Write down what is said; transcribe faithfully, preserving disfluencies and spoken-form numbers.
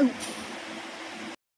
Oh.